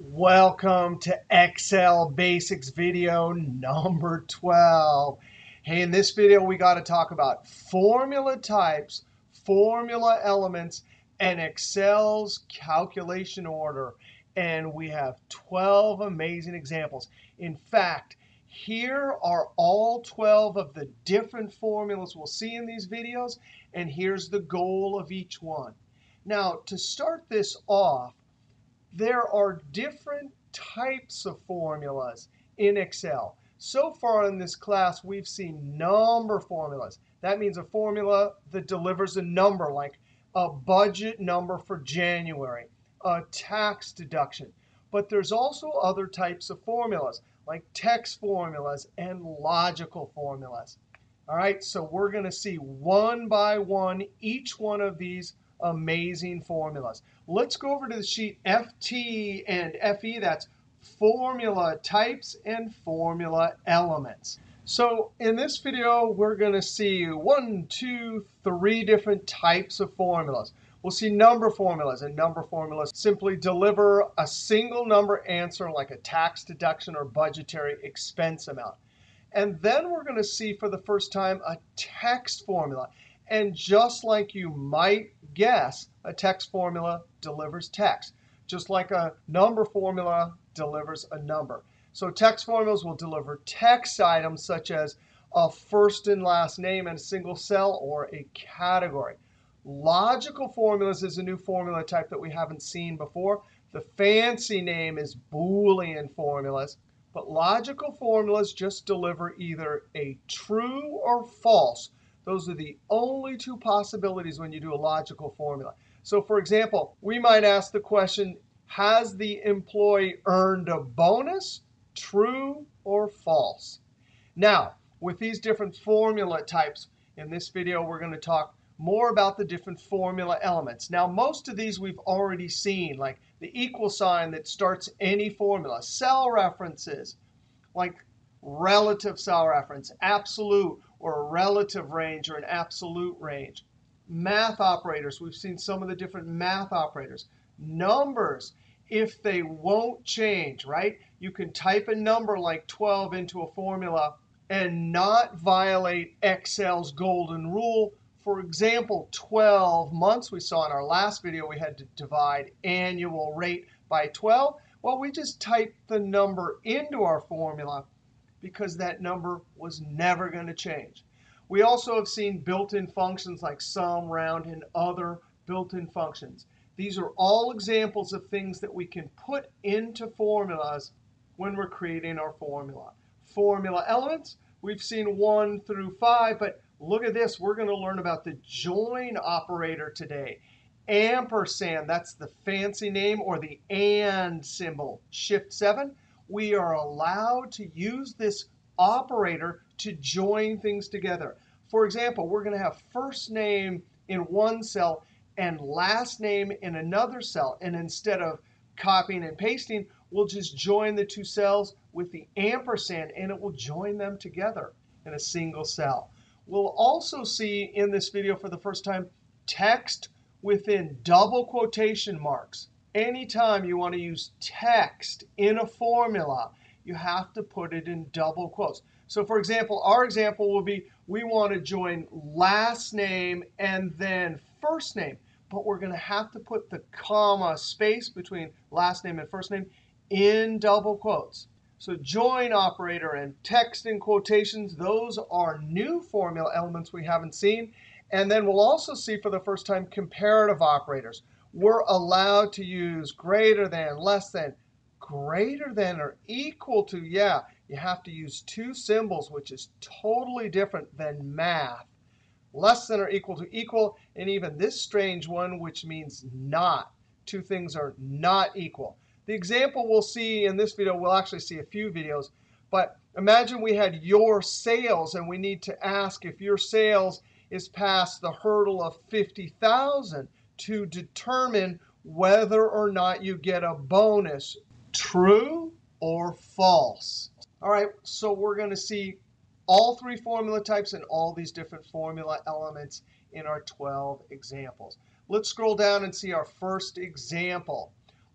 Welcome to Excel Basics video number 12. Hey, in this video, we got to talk about formula types, formula elements, and Excel's calculation order. And we have 12 amazing examples. In fact, here are all 12 of the different formulas we'll see in these videos, and here's the goal of each one. Now, to start this off, there are different types of formulas in Excel. So far in this class, we've seen number formulas. That means a formula that delivers a number, like a budget number for January, a tax deduction. But there's also other types of formulas, like text formulas and logical formulas. All right, so we're going to see one by one each one of these amazing formulas. Let's go over to the sheet FT and FE. That's formula types and formula elements. So in this video, we're going to see 1, 2, 3 different types of formulas. We'll see number formulas, and number formulas simply deliver a single number answer like a tax deduction or budgetary expense amount. And then we're going to see for the first time a text formula. And just like you might guess, a text formula delivers text, just like a number formula delivers a number. So text formulas will deliver text items such as a first and last name in a single cell or a category. Logical formulas is a new formula type that we haven't seen before. The fancy name is Boolean formulas. But logical formulas just deliver either a true or false. Those are the only two possibilities when you do a logical formula. So for example, we might ask the question, has the employee earned a bonus? True or false? Now, with these different formula types, in this video, we're going to talk more about the different formula elements. Now, most of these we've already seen, like the equal sign that starts any formula, cell references, like relative cell reference, absolute, or a relative range or an absolute range. Math operators, we've seen some of the different math operators. Numbers, if they won't change, right? You can type a number like 12 into a formula and not violate Excel's golden rule. For example, 12 months, we saw in our last video, we had to divide annual rate by 12. Well, we just typed the number into our formula, because that number was never going to change. We also have seen built-in functions like sum, round, and other built-in functions. These are all examples of things that we can put into formulas when we're creating our formula. Formula elements, we've seen 1 through 5, but look at this. We're going to learn about the join operator today. Ampersand, that's the fancy name, or the and symbol, Shift-7. We are allowed to use this operator to join things together. For example, we're going to have first name in one cell and last name in another cell. And instead of copying and pasting, we'll just join the two cells with the ampersand, and it will join them together in a single cell. We'll also see in this video for the first time text within double quotation marks. Anytime you want to use text in a formula, you have to put it in double quotes. So for example, our example will be, we want to join last name and then first name. But we're going to have to put the comma space between last name and first name in double quotes. So join operator and text in quotations, those are new formula elements we haven't seen. And then we'll also see for the first time comparative operators. We're allowed to use greater than, less than, greater than or equal to. Yeah, you have to use two symbols, which is totally different than math. Less than or equal to equal, and even this strange one, which means not. Two things are not equal. The example we'll see in this video, we'll actually see a few videos, but imagine we had your sales, and we need to ask if your sales is past the hurdle of 50,000. To determine whether or not you get a bonus, true or false. All right, so we're going to see all three formula types and all these different formula elements in our 12 examples. Let's scroll down and see our first example.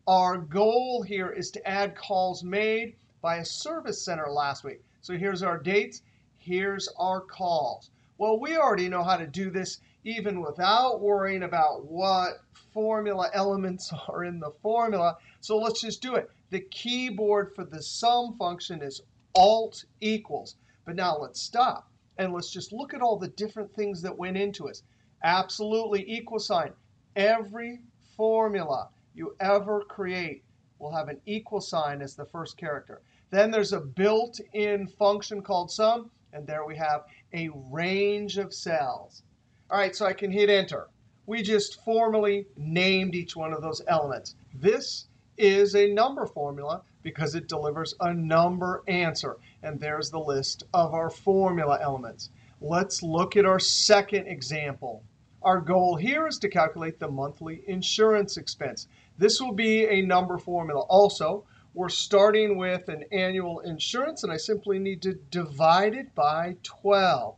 Our goal here is to add calls made by a service center last week. So here's our dates. Here's our calls. Well, we already know how to do this even without worrying about what formula elements are in the formula. So let's just do it. The keyboard for the SUM function is Alt equals. But now let's stop. And let's just look at all the different things that went into it. Absolutely equal sign. Every formula you ever create will have an equal sign as the first character. Then there's a built-in function called SUM. And there we have a range of cells. All right, so I can hit Enter. We just formally named each one of those elements. This is a number formula because it delivers a number answer. And there's the list of our formula elements. Let's look at our second example. Our goal here is to calculate the monthly insurance expense. This will be a number formula. Also, we're starting with an annual insurance, and I simply need to divide it by 12.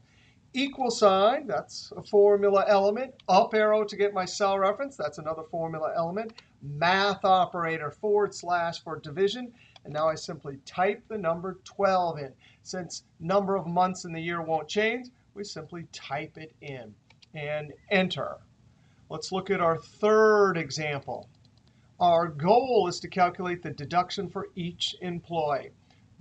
Equal sign, that's a formula element. Up arrow to get my cell reference, that's another formula element. Math operator, / for division. And now I simply type the number 12 in. Since number of months in the year won't change, we simply type it in and Enter. Let's look at our third example. Our goal is to calculate the deduction for each employee.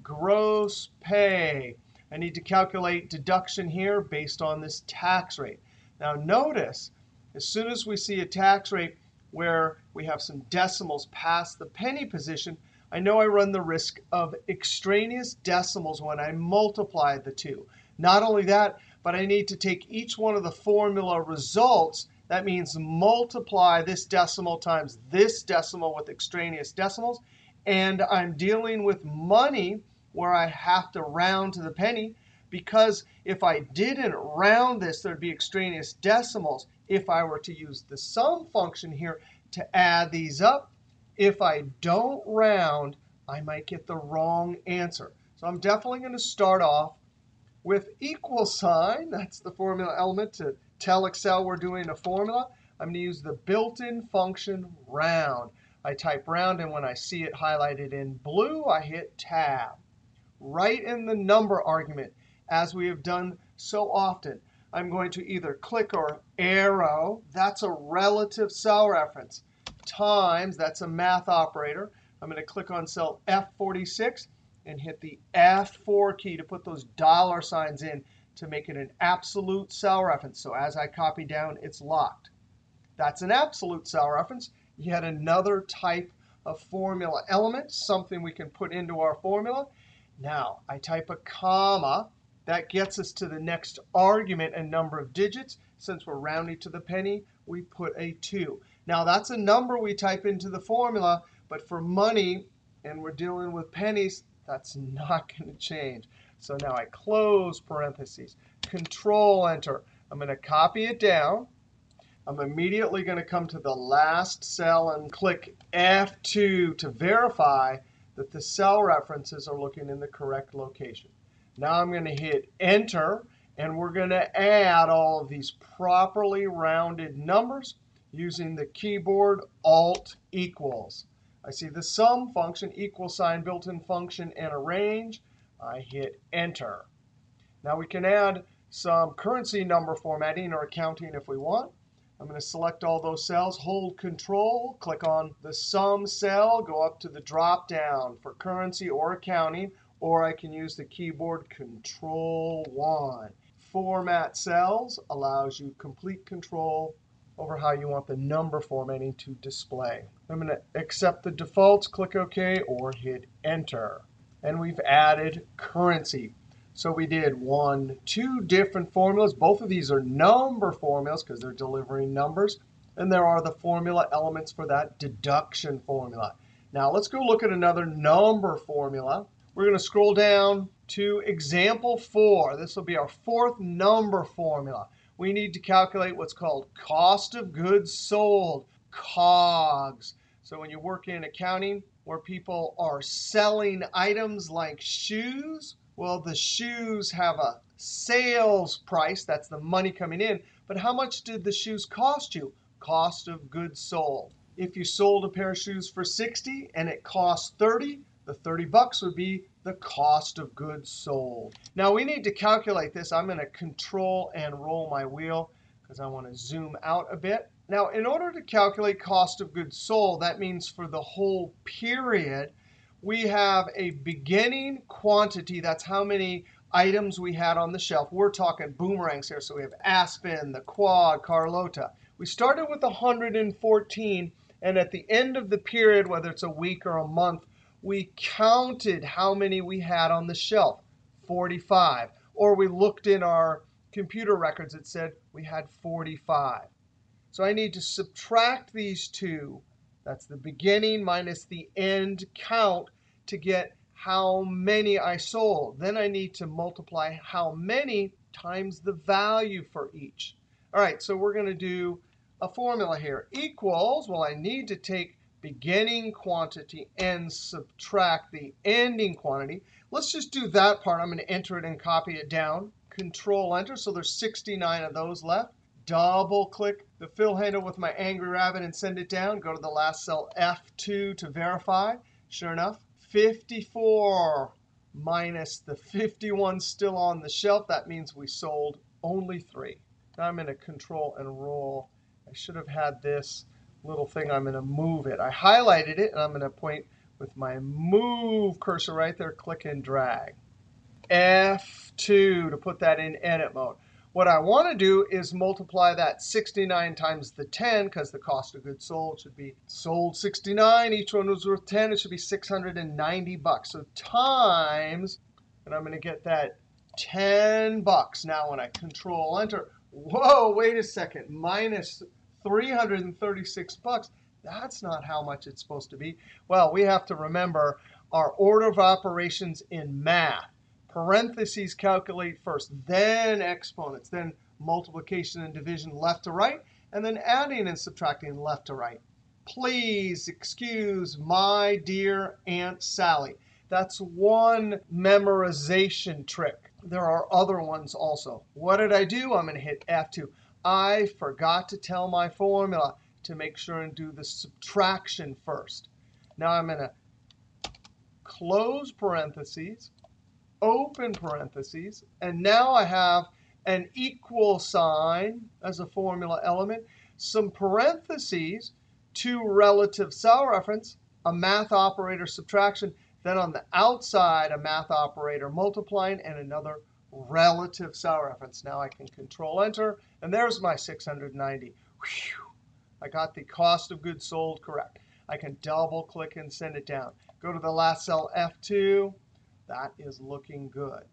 Gross pay. I need to calculate deduction here based on this tax rate. Now notice, as soon as we see a tax rate where we have some decimals past the penny position, I know I run the risk of extraneous decimals when I multiply the two. Not only that, but I need to take each one of the formula results. That means multiply this decimal times this decimal with extraneous decimals. And I'm dealing with money where I have to round to the penny, because if I didn't round this, there'd be extraneous decimals. If I were to use the SUM function here to add these up, if I don't round, I might get the wrong answer. So I'm definitely going to start off with equal sign. That's the formula element to tell Excel we're doing a formula. I'm going to use the built-in function round. I type round, and when I see it highlighted in blue, I hit Tab. Right in the number argument, as we have done so often, I'm going to either click or arrow. That's a relative cell reference. Times, that's a math operator. I'm going to click on cell F46 and hit the F4 key to put those dollar signs in to make it an absolute cell reference. So as I copy down, it's locked. That's an absolute cell reference. Yet another type of formula element, something we can put into our formula. Now, I type a comma. That gets us to the next argument and number of digits. Since we're rounding to the penny, we put a 2. Now, that's a number we type into the formula. But for money, and we're dealing with pennies, that's not going to change. So now I close parentheses, Control-Enter. I'm going to copy it down. I'm immediately going to come to the last cell and click F2 to verify that the cell references are looking in the correct location. Now I'm going to hit Enter, and we're going to add all of these properly rounded numbers using the keyboard Alt equals. I see the SUM function, equal sign, built-in function, and a range. I hit Enter. Now we can add some currency number formatting or accounting if we want. I'm going to select all those cells, hold Control, click on the SUM cell, go up to the drop-down for currency or accounting, or I can use the keyboard Control-1. Format cells allows you complete control over how you want the number formatting to display. I'm going to accept the defaults, click OK, or hit Enter. And we've added currency. So we did two different formulas. Both of these are number formulas because they're delivering numbers. And there are the formula elements for that deduction formula. Now let's go look at another number formula. We're going to scroll down to example 4. This will be our fourth number formula. We need to calculate what's called cost of goods sold, COGS. So when you work in accounting where people are selling items like shoes, well, the shoes have a sales price. That's the money coming in. But how much did the shoes cost you? Cost of goods sold. If you sold a pair of shoes for 60 and it cost 30, the 30 bucks would be the cost of goods sold. Now we need to calculate this. I'm going to control and roll my wheel because I want to zoom out a bit. Now in order to calculate cost of goods sold, that means for the whole period, we have a beginning quantity. That's how many items we had on the shelf. We're talking boomerangs here. So we have Aspen, the Quad, Carlota. We started with 114. And at the end of the period, whether it's a week or a month, we counted how many we had on the shelf, 45. Or we looked in our computer records. It said we had 45. So I need to subtract these two. That's the beginning minus the end count to get how many I sold. Then I need to multiply how many times the value for each. All right, so we're going to do a formula here. Equals, well, I need to take beginning quantity and subtract the ending quantity. Let's just do that part. I'm going to enter it and copy it down. Control Enter, so there's 69 of those left. Double click the fill handle with my angry rabbit and send it down. Go to the last cell, F2, to verify. Sure enough, 54 minus the 51 still on the shelf. That means we sold only 3. Now I'm going to control and roll. I should have had this little thing. I'm going to move it. I highlighted it, and I'm going to point with my move cursor right there. Click and drag. F2 to put that in edit mode. What I want to do is multiply that 69 times the 10, because the cost of goods sold should be sold 69. Each one was worth 10. It should be 690 bucks. So times, and I'm going to get that 10 bucks. Now when I control enter, whoa, wait a second, minus 336 bucks. That's not how much it's supposed to be. Well, we have to remember our order of operations in math. Parentheses calculate first, then exponents, then multiplication and division left to right, and then adding and subtracting left to right. Please excuse my dear Aunt Sally. That's one memorization trick. There are other ones also. What did I do? I'm going to hit F2. I forgot to tell my formula to make sure and do the subtraction first. Now I'm going to close parentheses, open parentheses, and now I have an equal sign as a formula element, some parentheses, two relative cell reference, a math operator subtraction, then on the outside a math operator multiplying, and another relative cell reference. Now I can control enter, and there's my 690. Whew. I got the cost of goods sold correct. I can double click and send it down. Go to the last cell, F2. That is looking good.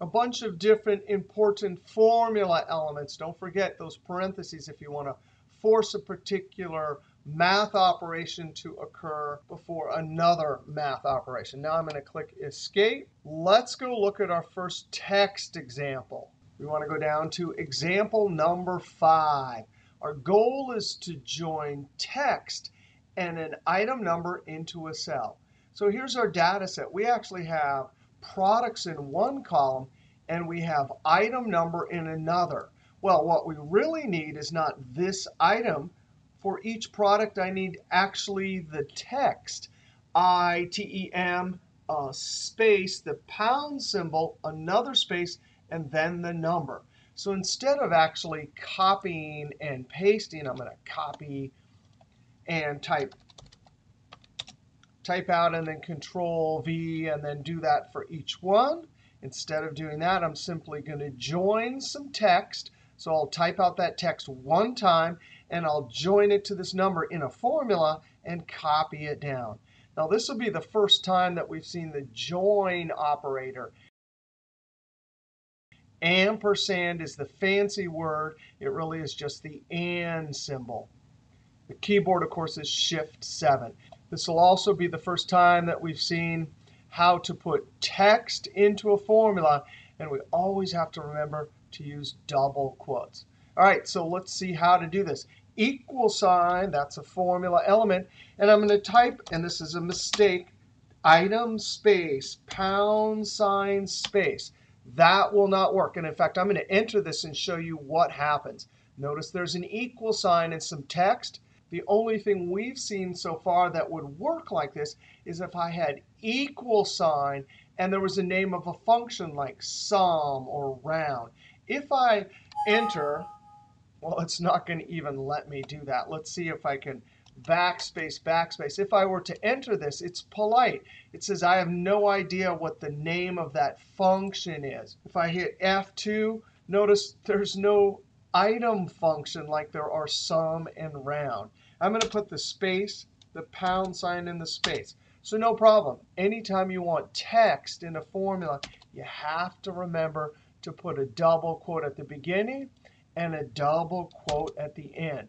A bunch of different important formula elements. Don't forget those parentheses if you want to force a particular math operation to occur before another math operation. Now I'm going to click Escape. Let's go look at our first text example. We want to go down to example number 5. Our goal is to join text and an item number into a cell. So here's our data set. We actually have products in one column, and we have item number in another. Well, what we really need is not this item. For each product, I need actually the text. ITEM, a space, the pound symbol, another space, and then the number. So instead of actually copying and pasting, I'm going to copy and type. Type out and then Control V and then do that for each one. Instead of doing that, I'm simply going to join some text. So I'll type out that text one time, and I'll join it to this number in a formula and copy it down. Now this will be the first time that we've seen the join operator. Ampersand is the fancy word. It really is just the and symbol. The keyboard, of course, is Shift 7. This will also be the first time that we've seen how to put text into a formula. And we always have to remember to use double quotes. All right, so let's see how to do this. Equal sign, that's a formula element. And I'm going to type, and this is a mistake, item space, pound sign space. That will not work. And in fact, I'm going to enter this and show you what happens. Notice there's an equal sign and some text. The only thing we've seen so far that would work like this is if I had equal sign and there was a name of a function like sum or round. If I enter, well, it's not going to even let me do that. Let's see if I can backspace, backspace. If I were to enter this, it's polite. It says I have no idea what the name of that function is. If I hit F2, notice there's no item function like there are sum and round. I'm going to put the space, the pound sign, in the space. So no problem. Anytime you want text in a formula, you have to remember to put a double quote at the beginning and a double quote at the end.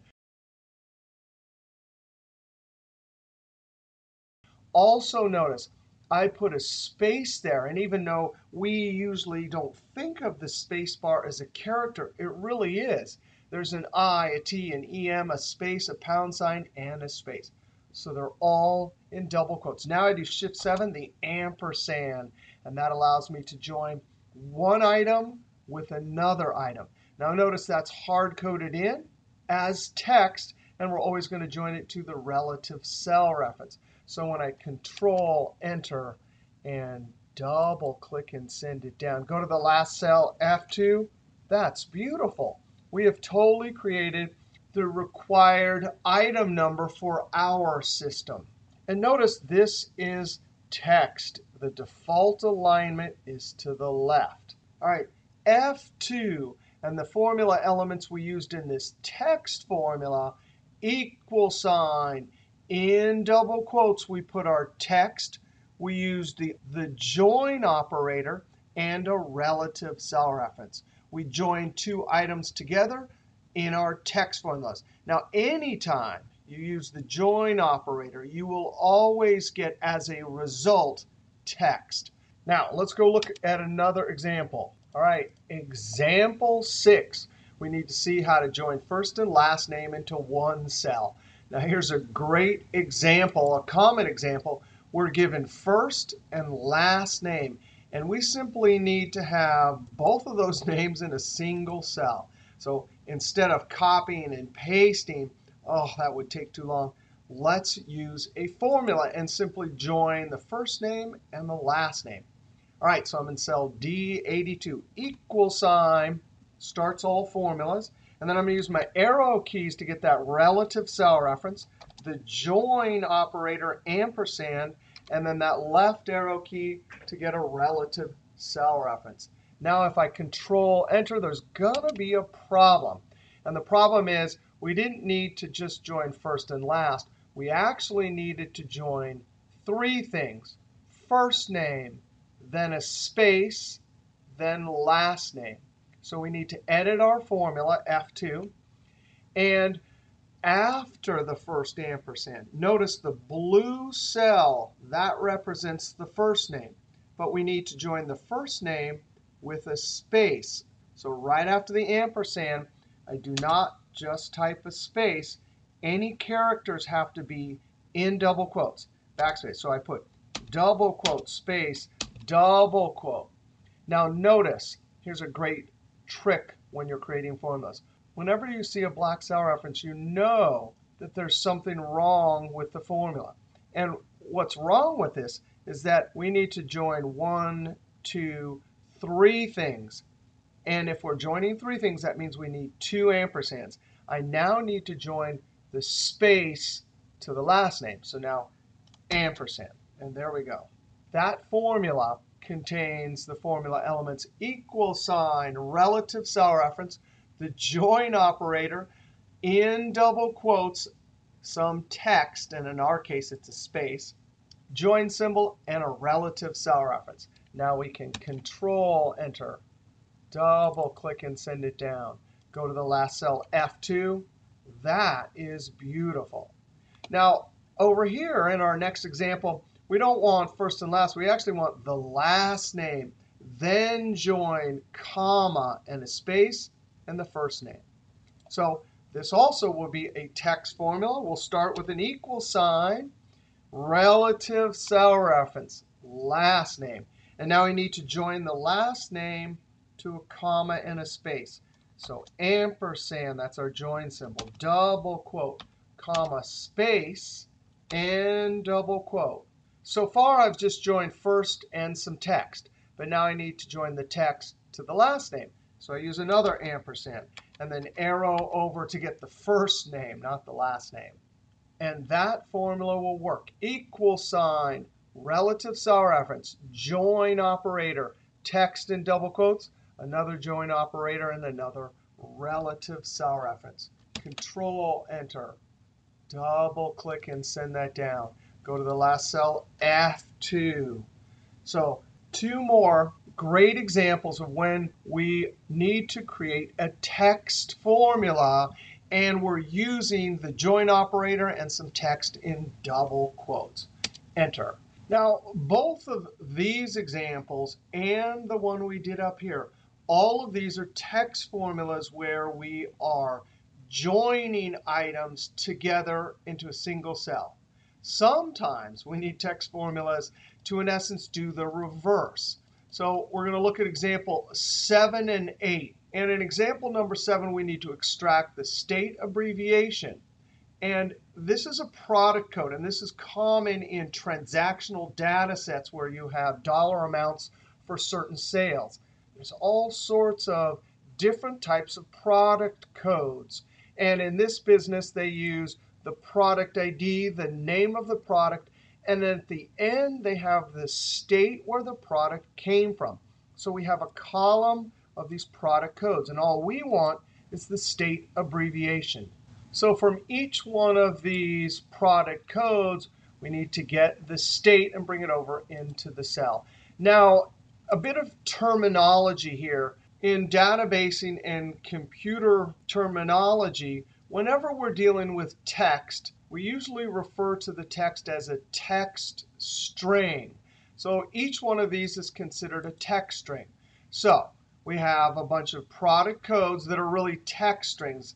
Also notice, I put a space there. And even though we usually don't think of the space bar as a character, it really is. There's an I, a T, an EM, a space, a pound sign, and a space. So they're all in double quotes. Now I do Shift-7, the ampersand. And that allows me to join one item with another item. Now notice that's hard-coded in as text, and we're always going to join it to the relative cell reference. So when I Control, Enter, and double click and send it down, go to the last cell, F2. That's beautiful. We have totally created the required item number for our system. And notice this is text. The default alignment is to the left. All right, F2. And the formula elements we used in this text formula, equal sign. In double quotes, we put our text. We used the join operator and a relative cell reference. We joined two items together in our text formulas. Now, anytime you use the join operator, you will always get, as a result, text. Now, let's go look at another example. All right, example 6. We need to see how to join first and last name into one cell. Now, here's a great example, a common example. We're given first and last name. And we simply need to have both of those names in a single cell. So instead of copying and pasting, oh, that would take too long, let's use a formula and simply join the first name and the last name. All right, so I'm in cell D82, equal sign, starts all formulas. And then I'm going to use my arrow keys to get that relative cell reference, the join operator, ampersand, and then that left arrow key to get a relative cell reference. Now if I Control Enter, there's going to be a problem. And the problem is we didn't need to just join first and last. We actually needed to join three things, first name, then a space, then last name. So we need to edit our formula, F2. And after the first ampersand, notice the blue cell, that represents the first name. But we need to join the first name with a space. So right after the ampersand, I do not just type a space. Any characters have to be in double quotes, backspace. So I put double quote, space, double quote. Now notice, here's a great trick when you're creating formulas. Whenever you see a black cell reference, you know that there's something wrong with the formula. And what's wrong with this is that we need to join 1, 2, 3 things. And if we're joining three things, that means we need two ampersands. I now need to join the space to the last name. So now ampersand. And there we go. That formula contains the formula elements equal sign, relative cell reference, the join operator, in double quotes, some text, and in our case it's a space, join symbol, and a relative cell reference. Now we can Control Enter, double click and send it down. Go to the last cell, F2. That is beautiful. Now over here in our next example, we don't want first and last. We actually want the last name, then join comma and a space and the first name. So this also will be a text formula. We'll start with an equal sign, relative cell reference, last name. And now we need to join the last name to a comma and a space. So ampersand, that's our join symbol, double quote, comma, space, and double quote. So far, I've just joined first and some text. But now I need to join the text to the last name. So I use another ampersand and then arrow over to get the first name, not the last name. And that formula will work. Equal sign, relative cell reference, join operator, text in double quotes, another join operator, and another relative cell reference. Control Enter. Double click and send that down. Go to the last cell, F2. So two more great examples of when we need to create a text formula, and we're using the join operator and some text in double quotes. Enter. Now, both of these examples and the one we did up here, all of these are text formulas where we are joining items together into a single cell. Sometimes we need text formulas to, in essence, do the reverse. So we're going to look at example 7 and 8. And in example number 7, we need to extract the state abbreviation. And this is a product code. And this is common in transactional data sets where you have dollar amounts for certain sales. There's all sorts of different types of product codes. And in this business, they use the product ID, the name of the product, and then at the end, they have the state where the product came from. So we have a column of these product codes. And all we want is the state abbreviation. So from each one of these product codes, we need to get the state and bring it over into the cell. Now, a bit of terminology here. In databasing and computer terminology, whenever we're dealing with text, we usually refer to the text as a text string. So each one of these is considered a text string. So we have a bunch of product codes that are really text strings.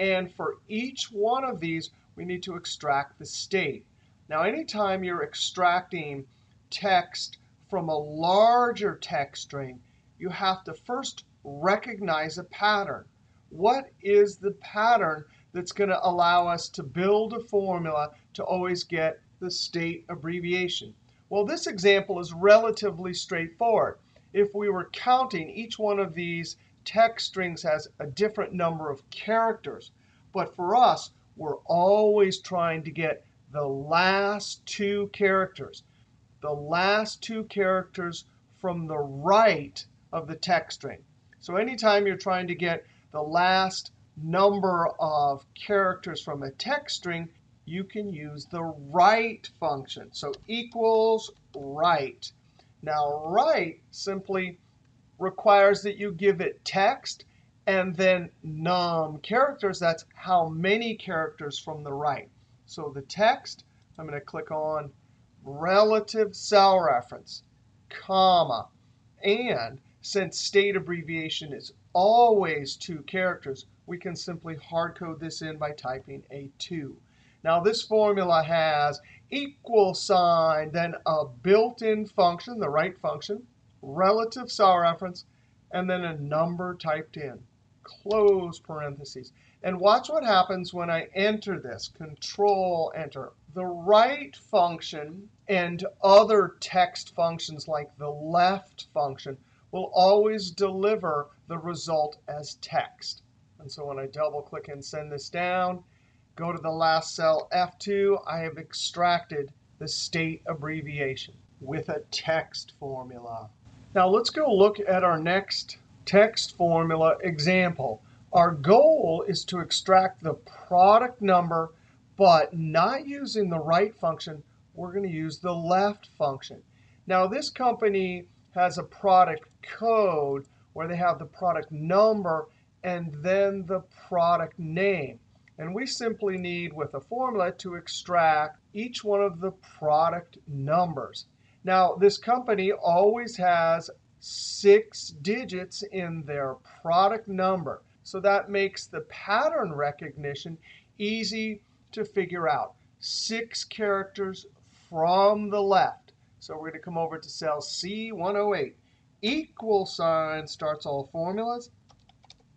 And for each one of these, we need to extract the state. Now, anytime you're extracting text from a larger text string, you have to first recognize a pattern. What is the pattern that's going to allow us to build a formula to always get the state abbreviation? Well, this example is relatively straightforward. If we were counting, each one of these text strings has a different number of characters. But for us, we're always trying to get the last two characters. The last two characters from the right of the text string. So anytime you're trying to get the last number of characters from a text string, you can use the right function. So equals right. Now, right simply requires that you give it text and then num characters. That's how many characters from the right. So the text, I'm going to click on relative cell reference, comma. And since state abbreviation is always two characters, we can simply hard code this in by typing a 2. Now, this formula has equal sign, then a built-in function, the right function, relative cell reference, and then a number typed in, close parentheses. And watch what happens when I enter this, Control Enter. The right function and other text functions like the left function will always deliver the result as text. And so when I double click and send this down, go to the last cell, F2, I have extracted the state abbreviation with a text formula. Now let's go look at our next text formula example. Our goal is to extract the product number, but not using the right function, we're going to use the left function. Now this company has a product code where they have the product number and then the product name. And we simply need, with a formula, to extract each one of the product numbers. Now, this company always has 6 digits in their product number. So that makes the pattern recognition easy to figure out. 6 characters from the left. So we're going to come over to cell C108. Equal sign starts all formulas.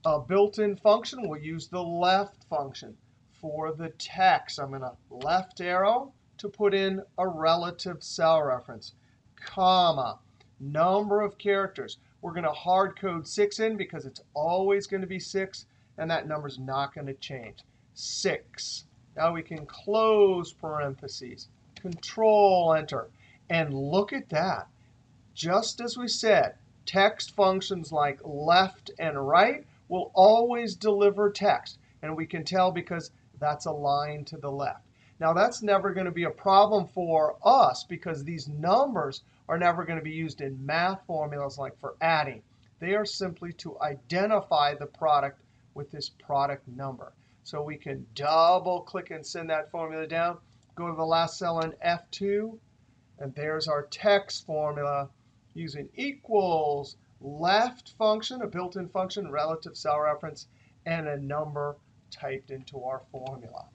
A built-in function, we'll use the left function. for the text, I'm going to left arrow to put in a relative cell reference, comma, number of characters. We're going to hard code 6 in because it's always going to be 6, and that number is not going to change. 6. Now we can close parentheses, Control Enter. And look at that. Just as we said, text functions like left and right will always deliver text. And we can tell because that's a line to the left. Now, that's never going to be a problem for us because these numbers are never going to be used in math formulas like for adding. They are simply to identify the product with this product number. So we can double click and send that formula down, go to the last cell in F2, and there's our text formula using equals left function, a built-in function, relative cell reference, and a number typed into our formula.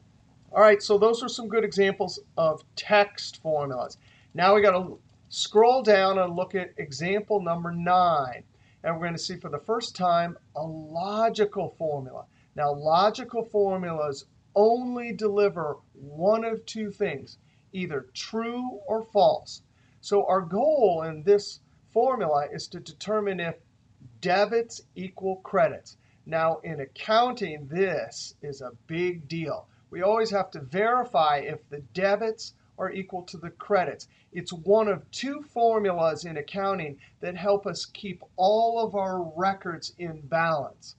All right, so those are some good examples of text formulas. Now we got to scroll down and look at example number 9. And we're going to see for the first time a logical formula. Now, logical formulas only deliver one of two things, either true or false. So our goal in this formula is to determine if debits equal credits. Now, in accounting, this is a big deal. We always have to verify if the debits are equal to the credits. It's one of two formulas in accounting that help us keep all of our records in balance.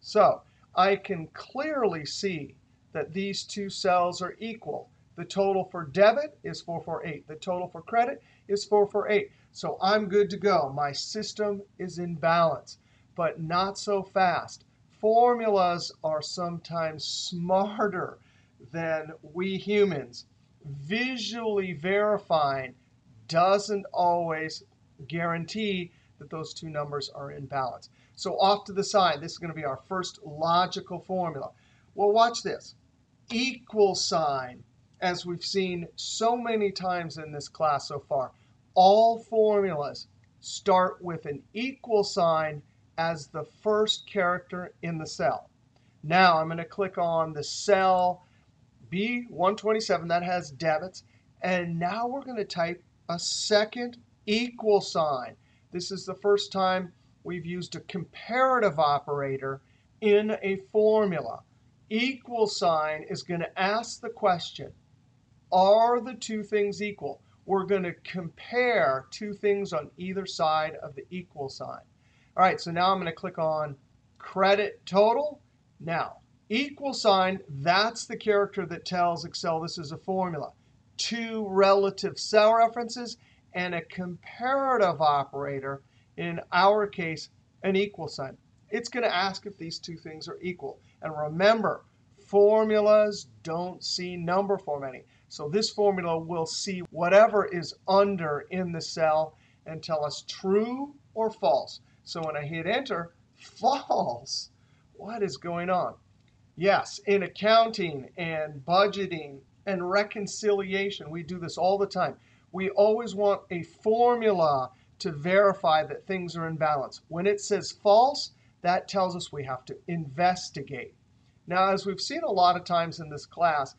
So I can clearly see that these two cells are equal. The total for debit is 448. The total for credit is 448. So I'm good to go. My system is in balance, but not so fast. Formulas are sometimes smarter than we humans. Visually verifying doesn't always guarantee that those two numbers are in balance. So off to the side, this is going to be our first logical formula. Well, watch this. Equal sign, as we've seen so many times in this class so far, all formulas start with an equal sign as the first character in the cell. Now I'm going to click on the cell B127 that has debits. And now we're going to type a second equal sign. This is the first time we've used a comparative operator in a formula. Equal sign is going to ask the question, are the two things equal? We're going to compare two things on either side of the equal sign. All right, so now I'm going to click on credit total. Now, equal sign, that's the character that tells Excel this is a formula. Two relative cell references and a comparative operator, in our case, an equal sign. It's going to ask if these two things are equal. And remember, formulas don't see number formatting. So this formula will see whatever is under in the cell and tell us true or false. So when I hit Enter, false. What is going on? Yes, in accounting and budgeting and reconciliation, we do this all the time. We always want a formula to verify that things are in balance. When it says false, that tells us we have to investigate. Now, as we've seen a lot of times in this class,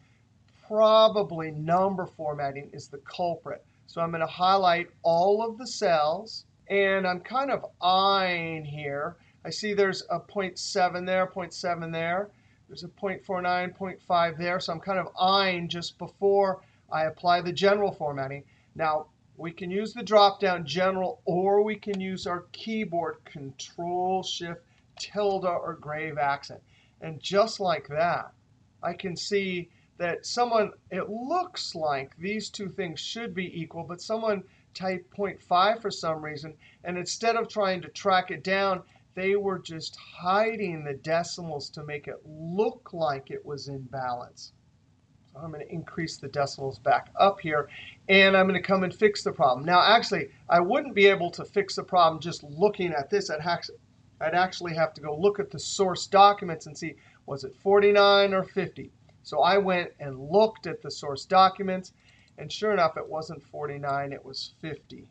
probably number formatting is the culprit. So I'm going to highlight all of the cells. And I'm kind of eyeing here. I see there's a 0.7 there, 0.7 there. There's a 0.49, 0.5 there. So I'm kind of eyeing just before I apply the general formatting. Now, we can use the drop-down general, or we can use our keyboard Control-Shift-Tilde or grave accent. And just like that, I can see that someone, it looks like these two things should be equal, but someone type 0.5 for some reason, and instead of trying to track it down, they were just hiding the decimals to make it look like it was in balance. So I'm going to increase the decimals back up here, and I'm going to come and fix the problem. Now, actually, I wouldn't be able to fix the problem just looking at this. I'd actually have to go look at the source documents and see, was it 49 or 50? So I went and looked at the source documents. And sure enough, it wasn't 49, it was 50.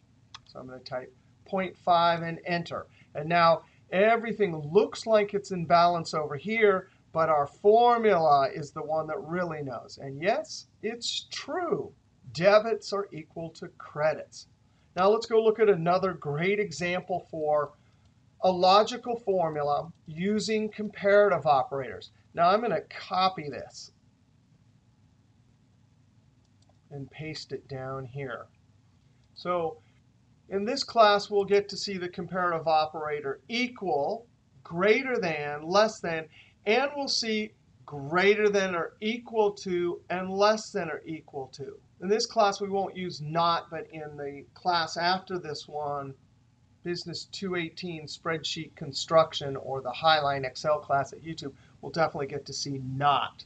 So I'm going to type 0.5 and Enter. And now everything looks like it's in balance over here, But our formula is the one that really knows. And yes, it's true. Debits are equal to credits. Now let's go look at another great example for a logical formula using comparative operators. Now I'm going to copy this and paste it down here. So in this class, we'll get to see the comparative operator equal, greater than, less than, and we'll see greater than or equal to and less than or equal to. In this class, we won't use not, but in the class after this one, Business 218 Spreadsheet Construction, or the Highline Excel class at YouTube, we'll definitely get to see not.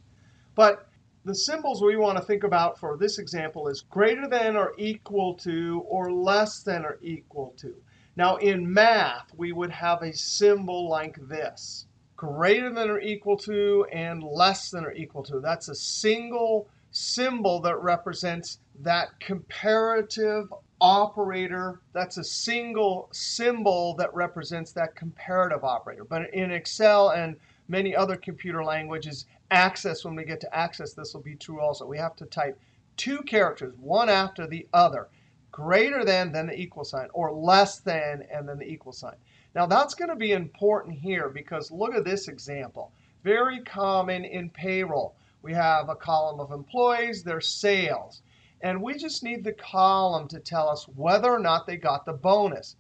But the symbols we want to think about for this example is greater than or equal to or less than or equal to. Now, in math, we would have a symbol like this. Greater than or equal to and less than or equal to. That's a single symbol that represents that comparative operator. That's a single symbol that represents that comparative operator. But in Excel and many other computer languages, access, when we get to access, this will be true also. We have to type two characters, one after the other. Greater than, then the equal sign, or less than, and then the equal sign. Now, that's going to be important here because look at this example. Very common in payroll. We have a column of employees, their sales. And we just need the column to tell us whether or not they got the bonus.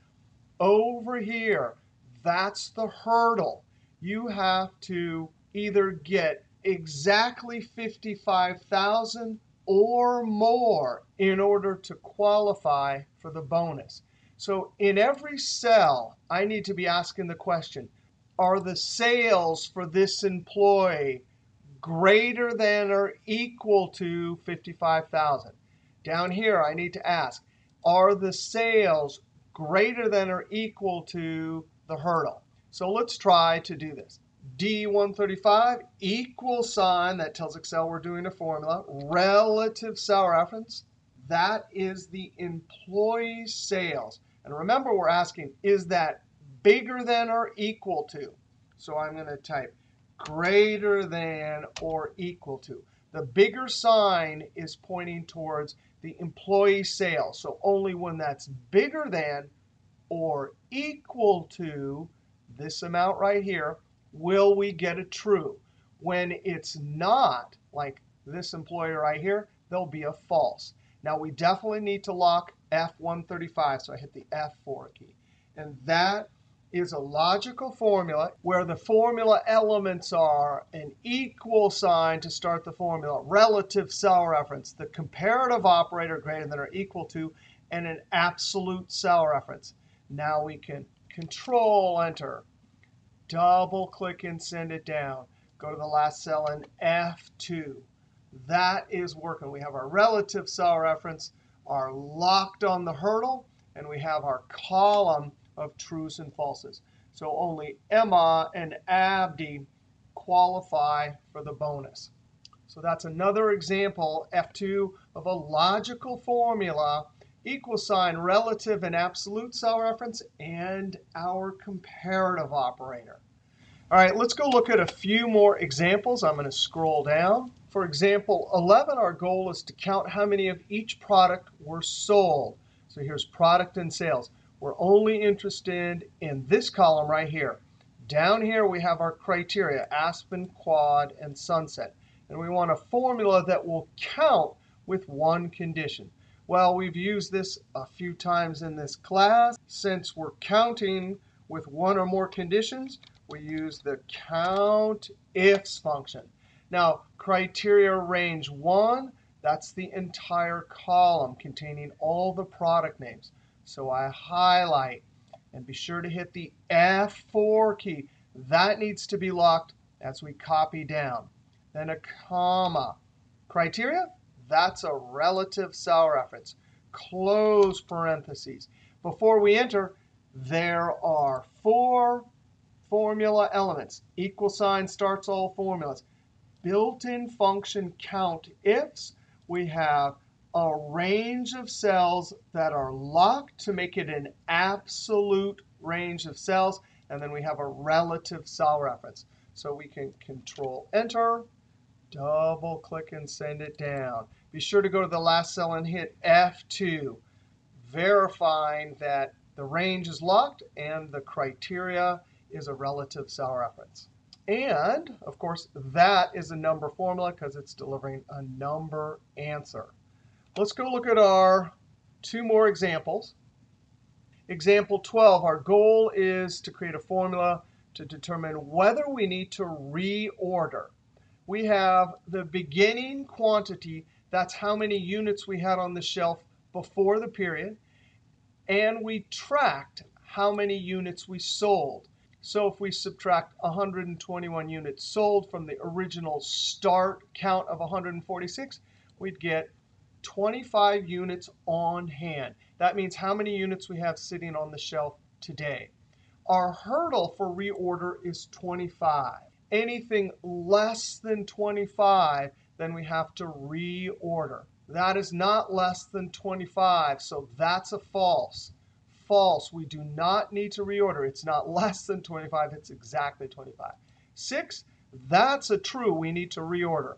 Over here, that's the hurdle. You have to either get exactly 55,000 or more in order to qualify for the bonus. So in every cell, I need to be asking the question, are the sales for this employee greater than or equal to 55,000? Down here, I need to ask, are the sales greater than or equal to the hurdle? So let's try to do this. D135 equal sign, that tells Excel we're doing a formula. Relative cell reference, that is the employee sales. And remember, we're asking, is that bigger than or equal to? So I'm going to type greater than or equal to. The bigger sign is pointing towards the employee sales. So only when that's bigger than or equal to this amount right here will we get a true. When it's not, like this employee right here, there'll be a false. Now, we definitely need to lock F135, so I hit the F4 key. And that is a logical formula where the formula elements are an equal sign to start the formula, relative cell reference, the comparative operator greater than or equal to, and an absolute cell reference. Now we can Control-Enter, double-click and send it down. Go to the last cell in F2. That is working. We have our relative cell reference, our locked on the hurdle, and we have our column of trues and falses. So only Emma and Abdi qualify for the bonus. So that's another example, F2, of a logical formula, equal sign, relative and absolute cell reference, and our comparative operator. All right, let's go look at a few more examples. I'm going to scroll down. For example 11, our goal is to count how many of each product were sold. So here's product and sales. We're only interested in this column right here. Down here, we have our criteria, Aspen, Quad, and Sunset. And we want a formula that will count with one condition. Well, we've used this a few times in this class. Since we're counting with one or more conditions, we use the COUNTIFS function. Now, criteria range 1, that's the entire column containing all the product names. So I highlight and be sure to hit the F4 key. That needs to be locked as we copy down. Then a comma. Criteria? That's a relative cell reference. Close parentheses. Before we enter, there are 4 formula elements. Equal sign starts all formulas. Built-in function COUNTIFS, we have a range of cells that are locked to make it an absolute range of cells. And then we have a relative cell reference. So we can Control Enter, double click, and send it down. Be sure to go to the last cell and hit F2, verifying that the range is locked and the criteria is a relative cell reference. And, of course, that is a number formula because it's delivering a number answer. Let's go look at our two more examples. Example 12, our goal is to create a formula to determine whether we need to reorder. We have the beginning quantity. That's how many units we had on the shelf before the period. And we tracked how many units we sold. So if we subtract 121 units sold from the original start count of 146, we'd get 25 units on hand. That means how many units we have sitting on the shelf today. Our hurdle for reorder is 25. Anything less than 25, then we have to reorder. That is not less than 25, so that's a false. False. We do not need to reorder. It's not less than 25. It's exactly 25. 6, that's a true. We need to reorder.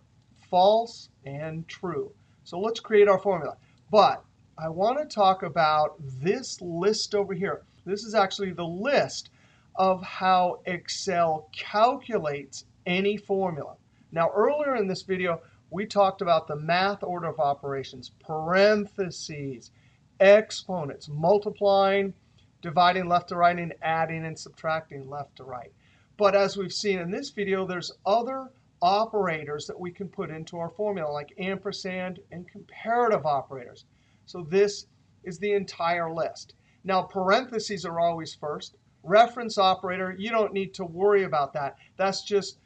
False and true. So let's create our formula. But I want to talk about this list over here. This is actually the list of how Excel calculates any formula. Now, earlier in this video, we talked about the math order of operations, parentheses, exponents, multiplying, dividing left to right, and adding and subtracting left to right. But as we've seen in this video, there's other operators that we can put into our formula, like ampersand and comparative operators. So this is the entire list. Now, parentheses are always first. Reference operator, you don't need to worry about that. That's just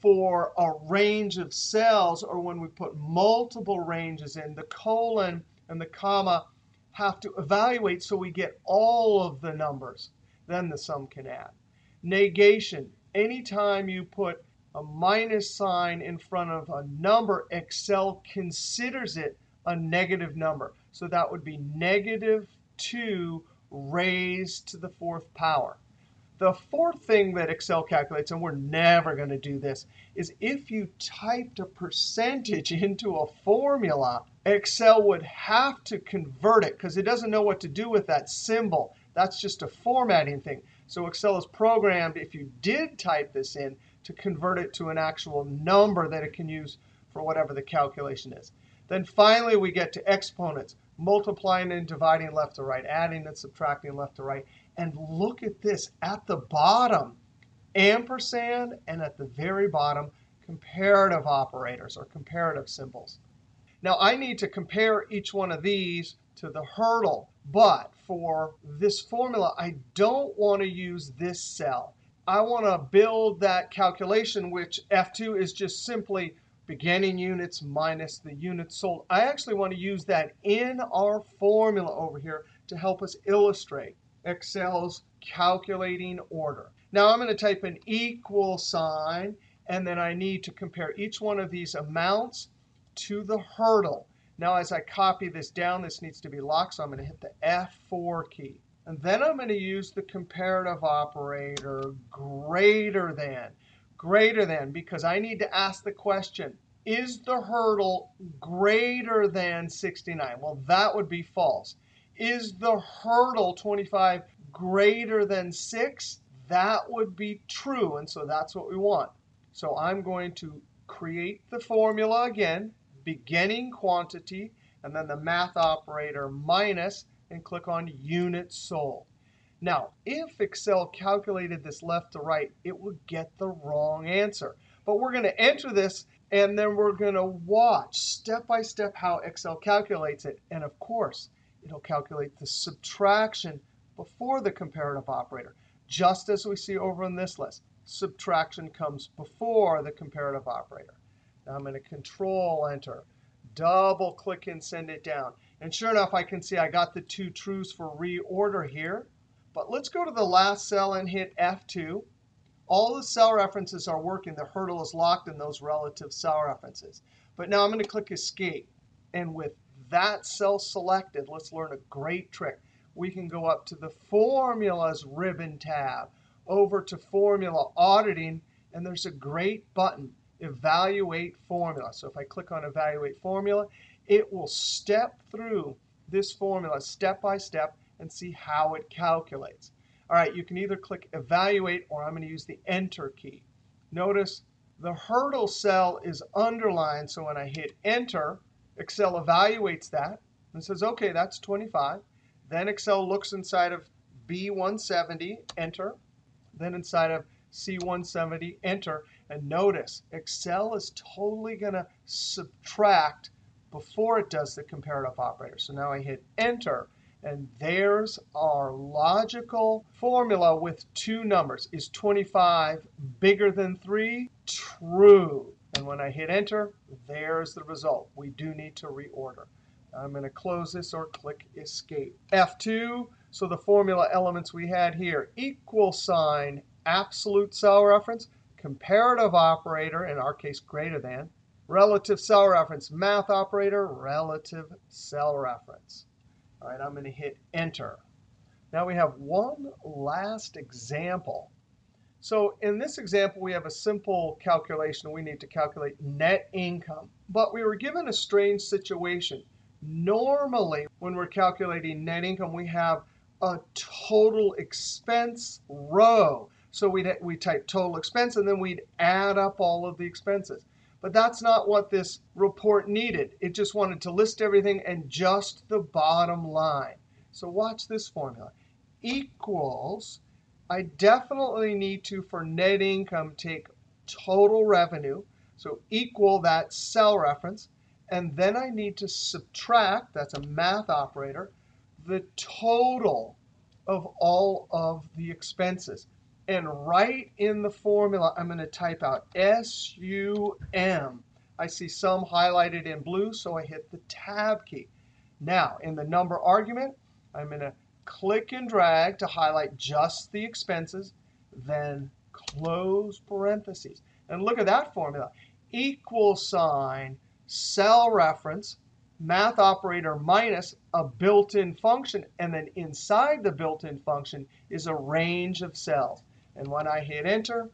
for a range of cells, or when we put multiple ranges in, the colon and the comma have to evaluate so we get all of the numbers. Then the sum can add. Negation, anytime you put a minus sign in front of a number, Excel considers it a negative number. So that would be -2 raised to the 4th power. The 4th thing that Excel calculates, and we're never going to do this, is if you typed a percentage into a formula, Excel would have to convert it because it doesn't know what to do with that symbol. That's just a formatting thing. So Excel is programmed, if you did type this in, to convert it to an actual number that it can use for whatever the calculation is. Then finally, we get to exponents, multiplying and dividing left to right, adding and subtracting left to right. And look at this at the bottom, ampersand, and at the very bottom, comparative operators or comparative symbols. Now, I need to compare each one of these to the hurdle. But for this formula, I don't want to use this cell. I want to build that calculation, which F2 is just simply beginning units minus the units sold. I actually want to use that in our formula over here to help us illustrate Excel's calculating order. Now, I'm going to type an equal sign, and then I need to compare each one of these amounts to the hurdle. Now, as I copy this down, this needs to be locked, so I'm going to hit the F4 key. And then I'm going to use the comparative operator greater than. Greater than, because I need to ask the question, is the hurdle greater than 69? Well, that would be false. Is the hurdle 25 greater than 6? That would be true, and so that's what we want. So I'm going to create the formula again, beginning quantity, and then the math operator minus, and click on Units Sold. Now, if Excel calculated this left to right, it would get the wrong answer. But we're going to enter this, and then we're going to watch step by step how Excel calculates it. And of course, it'll calculate the subtraction before the comparative operator, just as we see over in this list. Subtraction comes before the comparative operator. Now I'm going to Control Enter, double click, and send it down. And sure enough, I can see I got the two trues for reorder here. But let's go to the last cell and hit F2. All the cell references are working. The hurdle is locked in those relative cell references. But now I'm going to click Escape. And with that cell selected, let's learn a great trick. We can go up to the Formulas ribbon tab, over to Formula Auditing, And there's a great button, Evaluate Formula. So if I click on Evaluate Formula, it will step through this formula step by step and see how it calculates. All right, you can either click Evaluate or I'm going to use the Enter key. Notice the hurdle cell is underlined, so when I hit Enter, Excel evaluates that and says, OK, that's 25. Then Excel looks inside of B170, Enter. Then inside of C170, Enter. And notice, Excel is totally going to subtract before it does the comparative operator. So now I hit Enter. And there's our logical formula with two numbers. Is 25 bigger than 3? True. And when I hit Enter, there's the result. We do need to reorder. I'm going to close this or click Escape. F2, so the formula elements we had here, equal sign, absolute cell reference, comparative operator, in our case greater than, relative cell reference, math operator, relative cell reference. All right, I'm going to hit Enter. Now we have one last example. So in this example, we have a simple calculation. We need to calculate net income. But we were given a strange situation. Normally, when we're calculating net income, we have a total expense row. So we type total expense, and then we'd add up all of the expenses. But that's not what this report needed. It just wanted to list everything and just the bottom line. So watch this formula. Equals, I definitely need to, for net income, take total revenue. So equal that cell reference. And then I need to subtract, that's a math operator, the total of all of the expenses. And right in the formula, I'm going to type out SUM. I see SUM highlighted in blue, so I hit the Tab key. Now, in the number argument, I'm going to click and drag to highlight just the expenses, then close parentheses. And look at that formula. Equal sign, cell reference, math operator minus a built-in function. And then inside the built-in function is a range of cells. And when I hit Enter,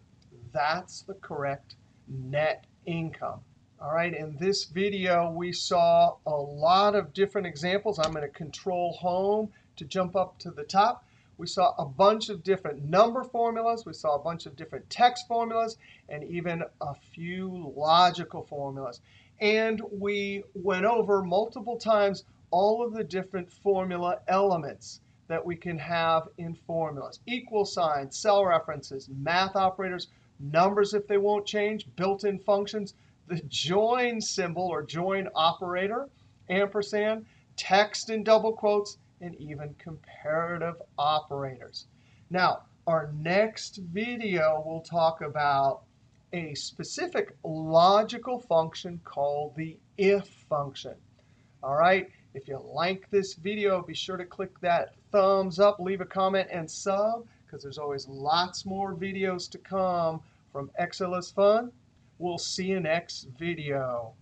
that's the correct net income. All right, in this video, we saw a lot of different examples. I'm going to Control Home to jump up to the top. We saw a bunch of different number formulas. We saw a bunch of different text formulas, and even a few logical formulas. And we went over multiple times all of the different formula elements that we can have in formulas. Equal sign, cell references, math operators, numbers if they won't change, built-in functions, the join symbol or join operator, ampersand, text in double quotes, and even comparative operators. Now, our next video will talk about a specific logical function called the IF function. All right, if you like this video, be sure to click that thumbs up, leave a comment, and sub, because there's always lots more videos to come from Excel is Fun. We'll see you next video.